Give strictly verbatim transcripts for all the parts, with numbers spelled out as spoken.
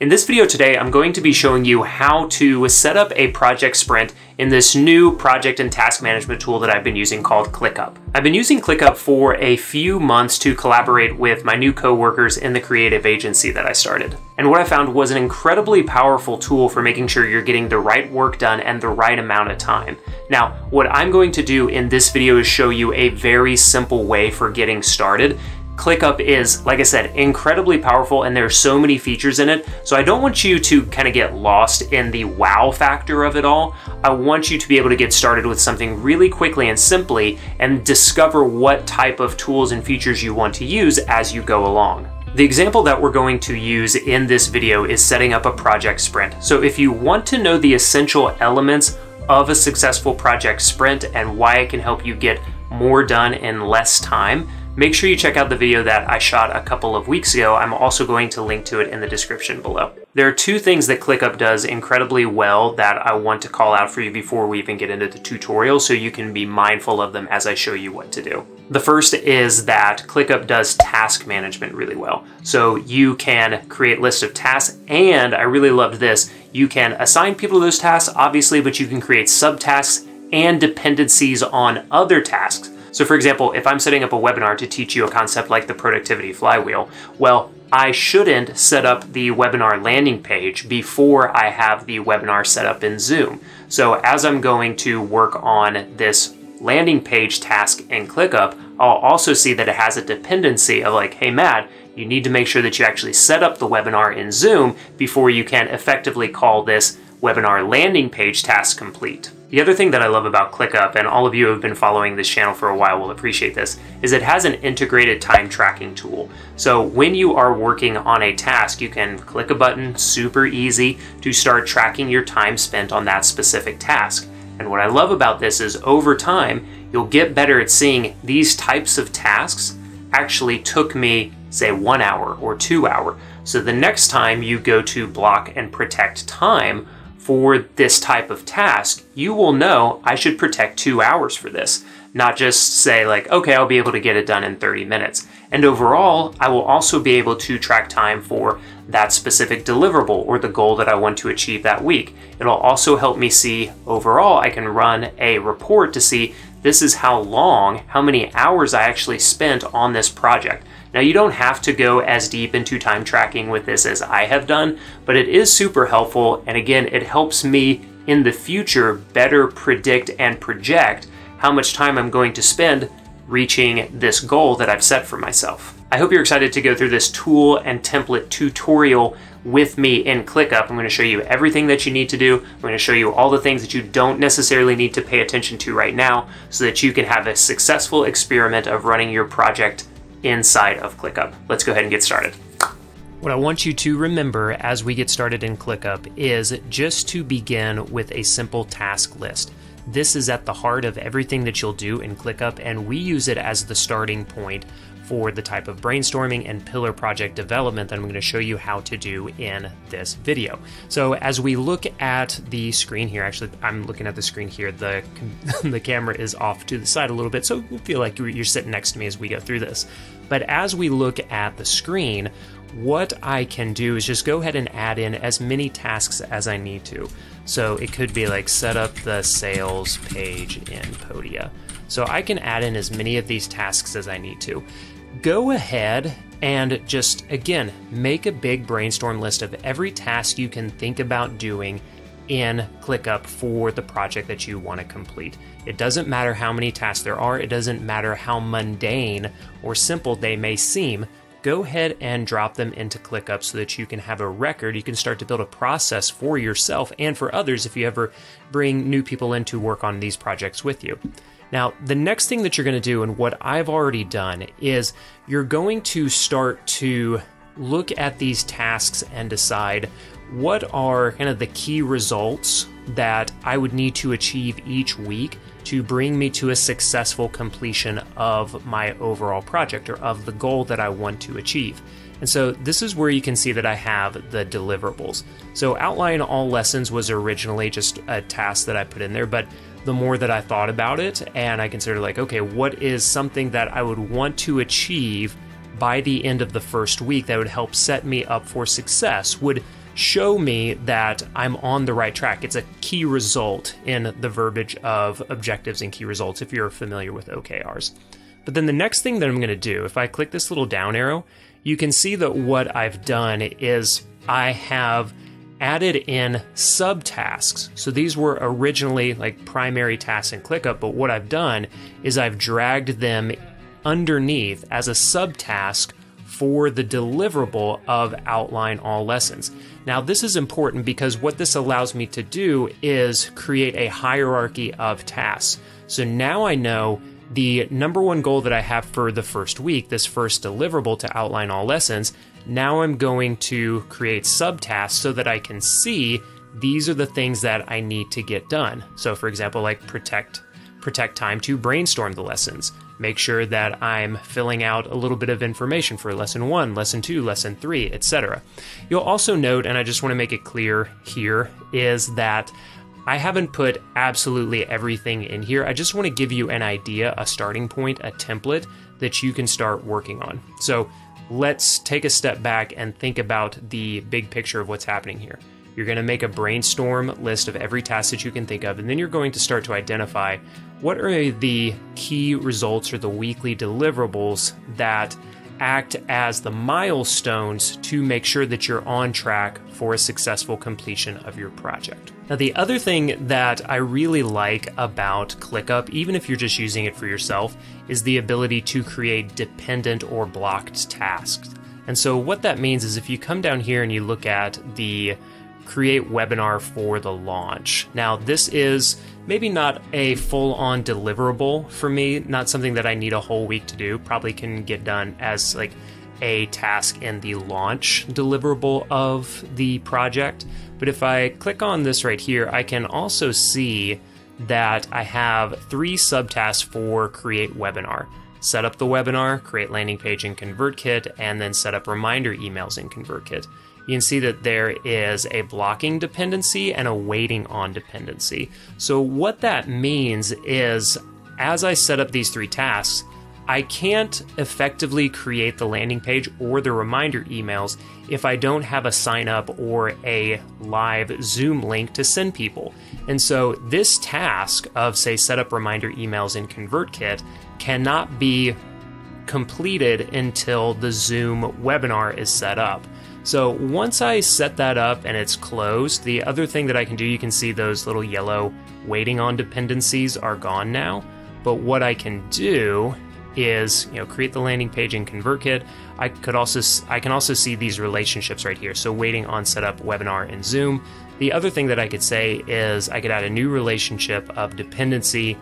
In this video today, I'm going to be showing you how to set up a project sprint in this new project and task management tool that I've been using called ClickUp. I've been using ClickUp for a few months to collaborate with my new coworkers in the creative agency that I started. And what I found was an incredibly powerful tool for making sure you're getting the right work done and the right amount of time. Now, what I'm going to do in this video is show you a very simple way for getting started. ClickUp is, like I said, incredibly powerful, and there are so many features in it. So I don't want you to kind of get lost in the wow factor of it all. I want you to be able to get started with something really quickly and simply and discover what type of tools and features you want to use as you go along. The example that we're going to use in this video is setting up a project sprint. So if you want to know the essential elements of a successful project sprint and why it can help you get more done in less time, make sure you check out the video that I shot a couple of weeks ago. I'm also going to link to it in the description below. There are two things that ClickUp does incredibly well that I want to call out for you before we even get into the tutorial, so you can be mindful of them as I show you what to do. The first is that ClickUp does task management really well. So you can create lists of tasks, and I really loved this, you can assign people to those tasks, obviously, but you can create subtasks and dependencies on other tasks. So for example, if I'm setting up a webinar to teach you a concept like the productivity flywheel, well, I shouldn't set up the webinar landing page before I have the webinar set up in Zoom. So as I'm going to work on this landing page task in ClickUp, I'll also see that it has a dependency of like, hey Matt, you need to make sure that you actually set up the webinar in Zoom before you can effectively call this webinar landing page task complete. The other thing that I love about ClickUp, and all of you who have been following this channel for a while will appreciate this, is it has an integrated time tracking tool. So when you are working on a task, you can click a button, super easy, to start tracking your time spent on that specific task. And what I love about this is over time, you'll get better at seeing these types of tasks actually took me, say, one hour or two hour. So the next time you go to block and protect time for this type of task, you will know I should protect two hours for this, not just say like, okay, I'll be able to get it done in thirty minutes. And overall, I will also be able to track time for that specific deliverable or the goal that I want to achieve that week. It'll also help me see overall, I can run a report to see this is how long, how many hours I actually spent on this project. Now, you don't have to go as deep into time tracking with this as I have done, but it is super helpful. And again, it helps me in the future better predict and project how much time I'm going to spend reaching this goal that I've set for myself. I hope you're excited to go through this tool and template tutorial with me in ClickUp. I'm going to show you everything that you need to do. I'm going to show you all the things that you don't necessarily need to pay attention to right now so that you can have a successful experiment of running your project inside of ClickUp. Let's go ahead and get started. What I want you to remember as we get started in ClickUp is just to begin with a simple task list. This is at the heart of everything that you'll do in ClickUp, and we use it as the starting point for the type of brainstorming and pillar project development that I'm going to show you how to do in this video. So as we look at the screen here, actually, I'm looking at the screen here, the, the camera is off to the side a little bit, so feel like you're sitting next to me as we go through this. But as we look at the screen, what I can do is just go ahead and add in as many tasks as I need to. So it could be like set up the sales page in Podia. So I can add in as many of these tasks as I need to. Go ahead and just, again, make a big brainstorm list of every task you can think about doing in ClickUp for the project that you want to complete. It doesn't matter how many tasks there are. It doesn't matter how mundane or simple they may seem. Go ahead and drop them into ClickUp so that you can have a record. You can start to build a process for yourself and for others if you ever bring new people in to work on these projects with you. Now, the next thing that you're going to do, and what I've already done, is you're going to start to look at these tasks and decide what are kind of the key results that I would need to achieve each week to bring me to a successful completion of my overall project or of the goal that I want to achieve. And so this is where you can see that I have the deliverables. So outline all lessons was originally just a task that I put in there, but the more that I thought about it and I considered like, okay, what is something that I would want to achieve by the end of the first week that would help set me up for success, would show me that I'm on the right track. It's a key result in the verbiage of objectives and key results if you're familiar with O K Rs. But then the next thing that I'm going to do, if I click this little down arrow, you can see that what I've done is I have added in subtasks. So these were originally like primary tasks in ClickUp, but what I've done is I've dragged them underneath as a subtask for the deliverable of outline all lessons. Now this is important because what this allows me to do is create a hierarchy of tasks. So now I know the number one goal that I have for the first week, this first deliverable to outline all lessons. Now I'm going to create subtasks so that I can see these are the things that I need to get done. So for example, like protect protect time to brainstorm the lessons. Make sure that I'm filling out a little bit of information for lesson one, lesson two, lesson three, et cetera. You'll also note, and I just want to make it clear here, is that I haven't put absolutely everything in here. I just want to give you an idea, a starting point, a template that you can start working on. So let's take a step back and think about the big picture of what's happening here. You're going to make a brainstorm list of every task that you can think of, and then you're going to start to identify what are the key results or the weekly deliverables that act as the milestones to make sure that you're on track for a successful completion of your project. Now, the other thing that I really like about ClickUp, even if you're just using it for yourself, is the ability to create dependent or blocked tasks. And so what that means is if you come down here and you look at the create webinar for the launch. Now, this is maybe not a full-on deliverable for me, not something that I need a whole week to do, probably can get done as like a task in the launch deliverable of the project. But if I click on this right here, I can also see that I have three subtasks for create webinar. Set up the webinar, create landing page in ConvertKit, and then set up reminder emails in ConvertKit. You can see that there is a blocking dependency and a waiting on dependency. So what that means is, as I set up these three tasks, I can't effectively create the landing page or the reminder emails if I don't have a sign up or a live Zoom link to send people. And so this task of, say, set up reminder emails in ConvertKit cannot be completed until the Zoom webinar is set up. So once I set that up and it's closed, the other thing that I can do, you can see those little yellow waiting on dependencies are gone now. But what I can do is, you know, create the landing page in ConvertKit. I could also I can also see these relationships right here. So waiting on setup webinar in Zoom. The other thing that I could say is I could add a new relationship of dependency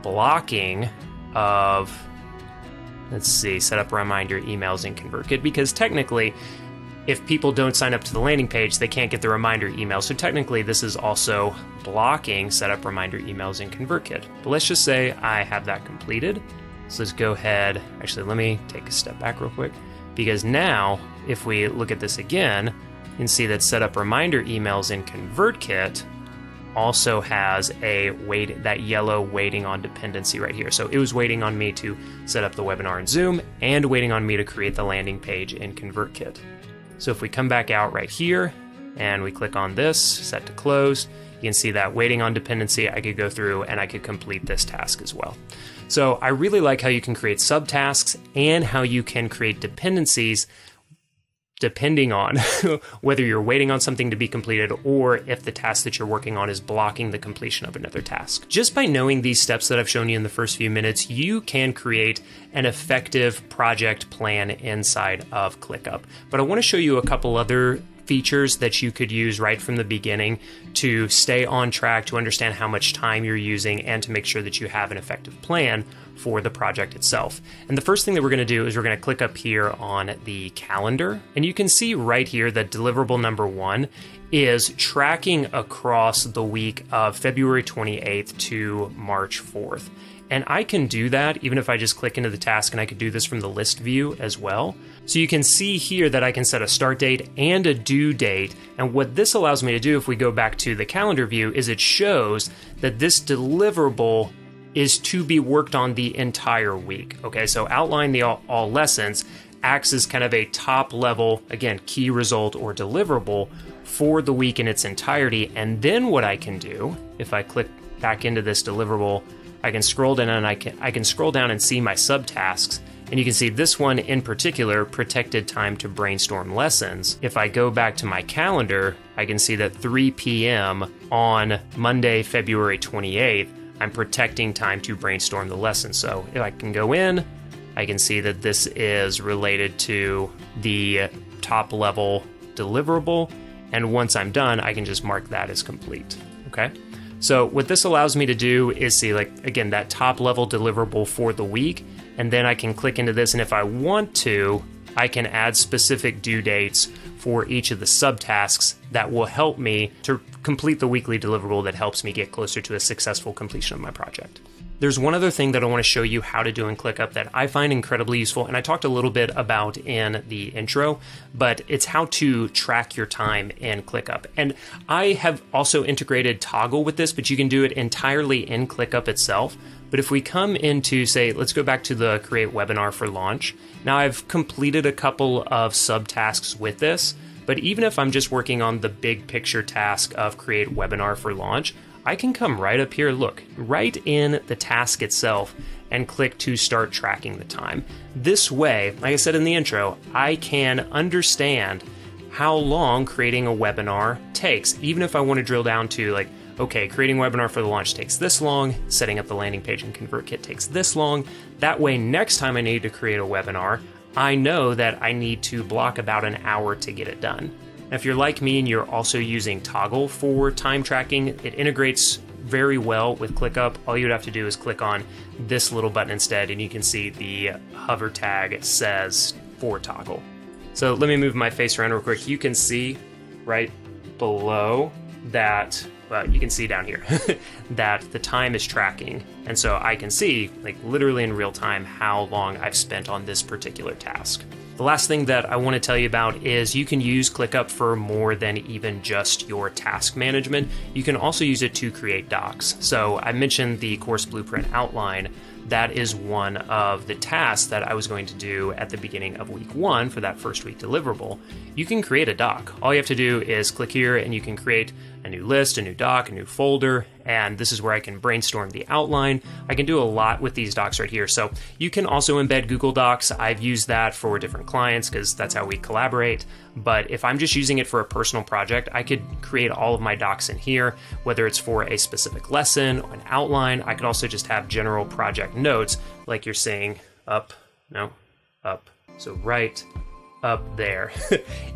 blocking of, let's see, set up reminder emails in ConvertKit, because technically, if people don't sign up to the landing page, they can't get the reminder email. So technically this is also blocking setup reminder emails in ConvertKit. But let's just say I have that completed. So let's go ahead. Actually, let me take a step back real quick, because now if we look at this again, you can see that setup reminder emails in ConvertKit also has a wait, that yellow waiting on dependency right here. So it was waiting on me to set up the webinar in Zoom and waiting on me to create the landing page in ConvertKit. So if we come back out right here and we click on this, set to close, you can see that waiting on dependency, I could go through and I could complete this task as well. So I really like how you can create subtasks and how you can create dependencies depending on whether you're waiting on something to be completed or if the task that you're working on is blocking the completion of another task. Just by knowing these steps that I've shown you in the first few minutes, you can create an effective project plan inside of ClickUp. But I want to show you a couple other features that you could use right from the beginning to stay on track, to understand how much time you're using, and to make sure that you have an effective plan for the project itself. And the first thing that we're going to do is we're going to click up here on the calendar, and you can see right here that deliverable number one is tracking across the week of February twenty-eighth to March fourth. And I can do that even if I just click into the task, and I could do this from the list view as well. So you can see here that I can set a start date and a due date. And what this allows me to do, if we go back to the calendar view, is it shows that this deliverable is to be worked on the entire week. Okay, so outline the all, all lessons acts as kind of a top level, again, key result or deliverable for the week in its entirety. And then what I can do, if I click back into this deliverable, I can scroll down and I can I can scroll down and see my subtasks. And you can see this one in particular, protected time to brainstorm lessons. If I go back to my calendar, I can see that three p m on Monday, February twenty-eighth, I'm protecting time to brainstorm the lesson. So if I can go in, I can see that this is related to the top level deliverable. And once I'm done, I can just mark that as complete, okay? So what this allows me to do is see, like, again, that top level deliverable for the week. And then I can click into this, and if I want to, I can add specific due dates for each of the subtasks that will help me to complete the weekly deliverable that helps me get closer to a successful completion of my project. There's one other thing that I want to show you how to do in ClickUp that I find incredibly useful, and I talked a little bit about in the intro, but it's how to track your time in ClickUp. And I have also integrated Toggl with this, but you can do it entirely in ClickUp itself. But if we come into, say, let's go back to the create webinar for launch. Now I've completed a couple of subtasks with this, but even if I'm just working on the big picture task of create webinar for launch, I can come right up here, look, right in the task itself and click to start tracking the time. This way, like I said in the intro, I can understand how long creating a webinar takes, even if I want to drill down to, like, okay, creating a webinar for the launch takes this long, setting up the landing page in ConvertKit takes this long. That way, next time I need to create a webinar, I know that I need to block about an hour to get it done. Now, if you're like me and you're also using Toggl for time tracking, it integrates very well with ClickUp. All you'd have to do is click on this little button instead, and you can see the hover tag says for Toggl. So let me move my face around real quick. You can see right below that, well, you can see down here that the time is tracking. And so I can see, like, literally in real time how long I've spent on this particular task. The last thing that I want to tell you about is you can use ClickUp for more than even just your task management. You can also use it to create docs. So I mentioned the course blueprint outline. That is one of the tasks that I was going to do at the beginning of week one for that first week deliverable. You can create a doc. All you have to do is click here and you can create a new list, a new doc, a new folder, and this is where I can brainstorm the outline. I can do a lot with these docs right here. So you can also embed Google Docs. I've used that for different clients because that's how we collaborate. But if I'm just using it for a personal project, I could create all of my docs in here, whether it's for a specific lesson, an outline. I could also just have general project notes, like you're seeing up, no, up. So right up there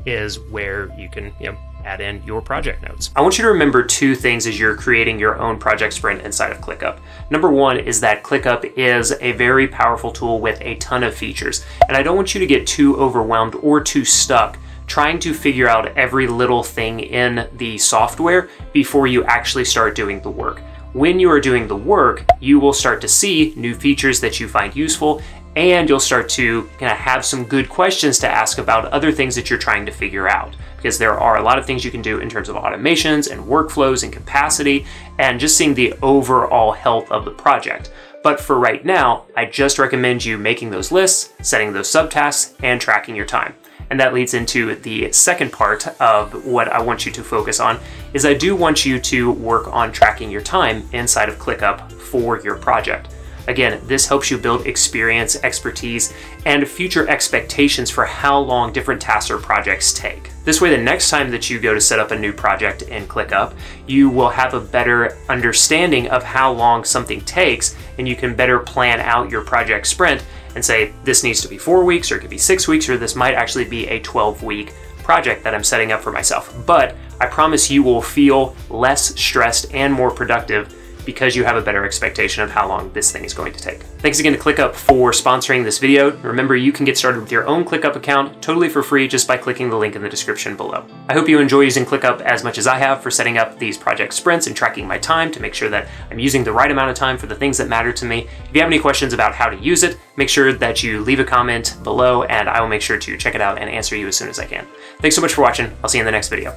is where you can, you know, add in your project notes. I want you to remember two things as you're creating your own project sprint inside of ClickUp. Number one is that ClickUp is a very powerful tool with a ton of features, and I don't want you to get too overwhelmed or too stuck trying to figure out every little thing in the software before you actually start doing the work. When you are doing the work, you will start to see new features that you find useful, and you'll start to kind of have some good questions to ask about other things that you're trying to figure out, because there are a lot of things you can do in terms of automations and workflows and capacity and just seeing the overall health of the project. But for right now, I just recommend you making those lists, setting those subtasks, and tracking your time. And that leads into the second part of what I want you to focus on, is I do want you to work on tracking your time inside of ClickUp for your project. Again, this helps you build experience, expertise, and future expectations for how long different tasks or projects take. This way, the next time that you go to set up a new project in ClickUp, you will have a better understanding of how long something takes, and you can better plan out your project sprint and say, this needs to be four weeks, or it could be six weeks, or this might actually be a twelve week project that I'm setting up for myself. But I promise you will feel less stressed and more productive because you have a better expectation of how long this thing is going to take. Thanks again to ClickUp for sponsoring this video. Remember, you can get started with your own ClickUp account totally for free just by clicking the link in the description below. I hope you enjoy using ClickUp as much as I have for setting up these project sprints and tracking my time to make sure that I'm using the right amount of time for the things that matter to me. If you have any questions about how to use it, make sure that you leave a comment below, and I will make sure to check it out and answer you as soon as I can. Thanks so much for watching. I'll see you in the next video.